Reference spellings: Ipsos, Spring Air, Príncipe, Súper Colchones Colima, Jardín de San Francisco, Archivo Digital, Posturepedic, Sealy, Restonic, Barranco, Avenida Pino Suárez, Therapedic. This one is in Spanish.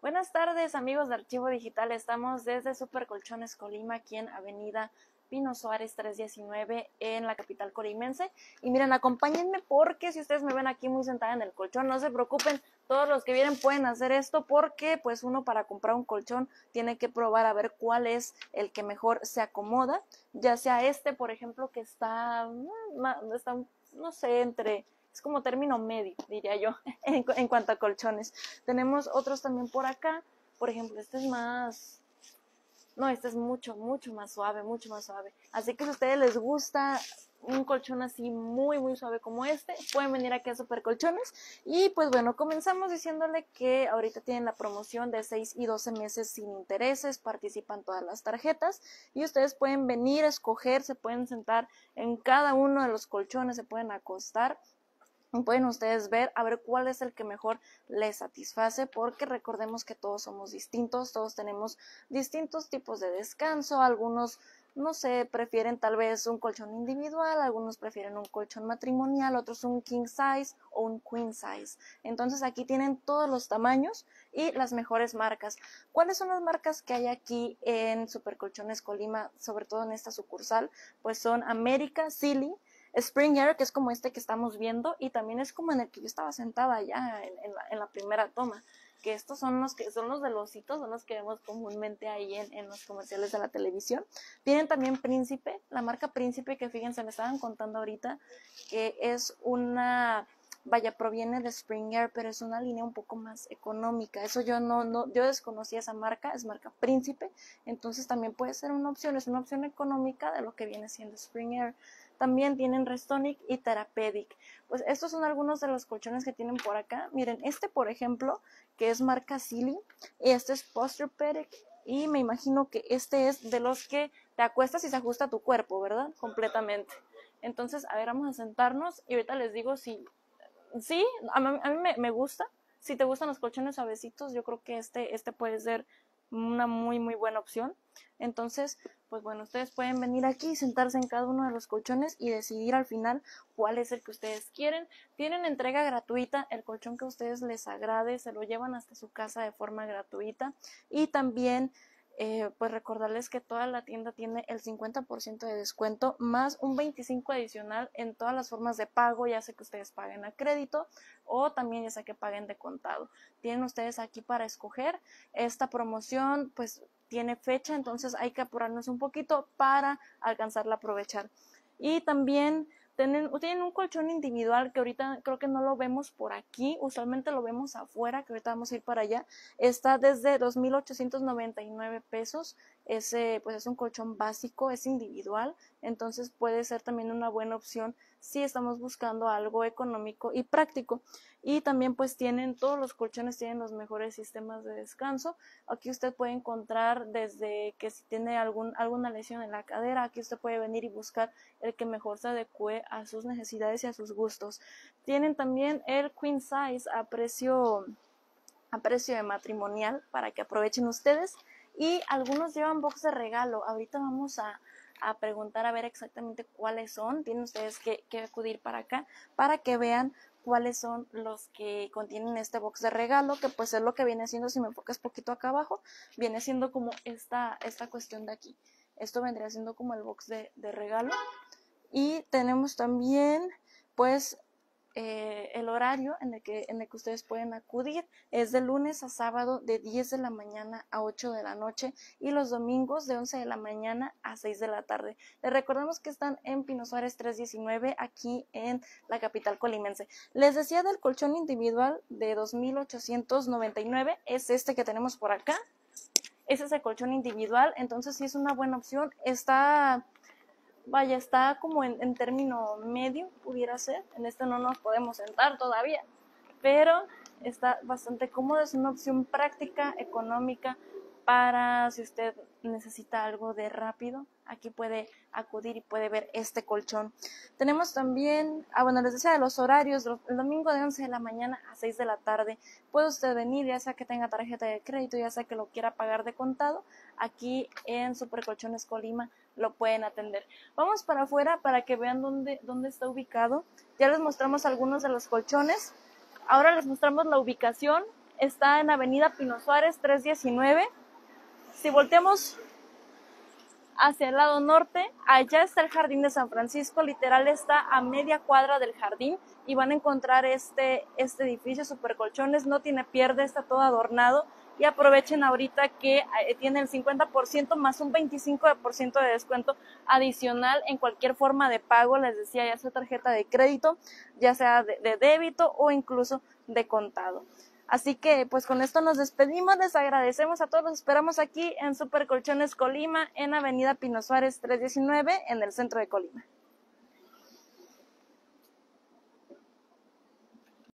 Buenas tardes, amigos de Archivo Digital. Estamos desde Súper Colchones Colima, aquí en Avenida Pino Suárez 319 en la capital colimense. Y miren, acompáñenme porque si ustedes me ven aquí muy sentada en el colchón, no se preocupen, todos los que vienen pueden hacer esto porque pues uno para comprar un colchón tiene que probar a ver cuál es el que mejor se acomoda, ya sea este, por ejemplo, que está no sé, entre... es como término medio, diría yo, en cuanto a colchones. Tenemos otros también por acá, por ejemplo, este es más... no, este es mucho más suave, Así que si a ustedes les gusta un colchón así muy suave como este, pueden venir aquí a Súper Colchones. Y pues bueno, comenzamos diciéndole que ahorita tienen la promoción de 6 y 12 meses sin intereses, participan todas las tarjetas y ustedes pueden venir a escoger, se pueden sentar en cada uno de los colchones, se pueden acostar. Pueden ustedes ver a ver cuál es el que mejor les satisface, porque recordemos que todos somos distintos, todos tenemos distintos tipos de descanso, algunos, no sé, prefieren tal vez un colchón individual, algunos prefieren un colchón matrimonial, otros un king size o un queen size. Entonces aquí tienen todos los tamaños y las mejores marcas. ¿Cuáles son las marcas que hay aquí en Súper Colchones Colima, sobre todo en esta sucursal? Pues son América, Sealy, Spring Air, que es como este que estamos viendo, y también es como en el que yo estaba sentada allá en la primera toma, que estos son los que son los de los hitos, son los que vemos comúnmente ahí en los comerciales de la televisión. Tienen también Príncipe, la marca Príncipe, que fíjense, me estaban contando ahorita que es una... vaya, proviene de Spring Air, pero es una línea un poco más económica. Eso yo yo desconocí esa marca, es marca Príncipe, entonces también puede ser una opción, es una opción económica de lo que viene siendo Spring Air. También tienen Restonic y Therapedic. Pues estos son algunos de los colchones que tienen por acá. Miren, este por ejemplo, que es marca Sealy, y este es Posturepedic, y me imagino que este es de los que te acuestas y se ajusta a tu cuerpo, ¿verdad? Completamente. Entonces, a ver, vamos a sentarnos y ahorita les digo si... sí, a mí me gusta. Si te gustan los colchones suavecitos, yo creo que este puede ser una muy buena opción. Entonces, pues bueno, ustedes pueden venir aquí, sentarse en cada uno de los colchones y decidir al final cuál es el que ustedes quieren. Tienen entrega gratuita, el colchón que a ustedes les agrade, se lo llevan hasta su casa de forma gratuita. Y también... pues recordarles que toda la tienda tiene el 50% de descuento más un 25% adicional en todas las formas de pago, ya sea que ustedes paguen a crédito o también ya sea que paguen de contado. Tienen ustedes aquí para escoger. Esta promoción pues tiene fecha, entonces hay que apurarnos un poquito para alcanzarla a aprovechar. Y también... tienen un colchón individual que ahorita creo que no lo vemos por aquí, usualmente lo vemos afuera, que ahorita vamos a ir para allá. Está desde 2,899 pesos, ese pues es un colchón básico, es individual, entonces puede ser también una buena opción si estamos buscando algo económico y práctico. Y también pues tienen, todos los colchones tienen los mejores sistemas de descanso. Aquí usted puede encontrar desde que si tiene alguna lesión en la cadera, aquí usted puede venir y buscar el que mejor se adecue a sus necesidades y a sus gustos. Tienen también el queen size a precio de matrimonial para que aprovechen ustedes. Y algunos llevan box de regalo. Ahorita vamos a preguntar a ver exactamente cuáles son. Tienen ustedes que acudir para acá para que vean cuáles son los que contienen este box de regalo, que pues es lo que viene siendo, si me enfocas poquito acá abajo, viene siendo como esta cuestión de aquí. Esto vendría siendo como el box de regalo. Y tenemos también pues el horario en el que ustedes pueden acudir es de lunes a sábado de 10 de la mañana a 8 de la noche y los domingos de 11 de la mañana a 6 de la tarde. Les recordamos que están en Pino Suárez 319 aquí en la capital colimense. Les decía del colchón individual de 2,899, es este que tenemos por acá. Ese es el colchón individual, entonces sí es una buena opción. Está como en término medio, pudiera ser. En este no nos podemos sentar todavía, pero está bastante cómodo. Es una opción práctica, económica, para si usted necesita algo de rápido. Aquí puede acudir y puede ver este colchón. Tenemos también, les decía de los horarios, el domingo de 11 de la mañana a 6 de la tarde. Puede usted venir, ya sea que tenga tarjeta de crédito, ya sea que lo quiera pagar de contado. Aquí en Súper Colchones Colima lo pueden atender. Vamos para afuera para que vean dónde está ubicado. Ya les mostramos algunos de los colchones. Ahora les mostramos la ubicación está en Avenida Pino Suárez 319. Si volteamos hacia el lado norte, allá está el Jardín de San Francisco, literal está a media cuadra del jardín y van a encontrar este edificio Súper Colchones, no tiene pierde, está todo adornado y aprovechen ahorita que tiene el 50% más un 25% de descuento adicional en cualquier forma de pago, les decía, ya sea tarjeta de crédito, ya sea de débito o incluso de contado. Así que pues con esto nos despedimos, les agradecemos a todos, los esperamos aquí en Súper Colchones Colima en Avenida Pino Suárez 319 en el centro de Colima.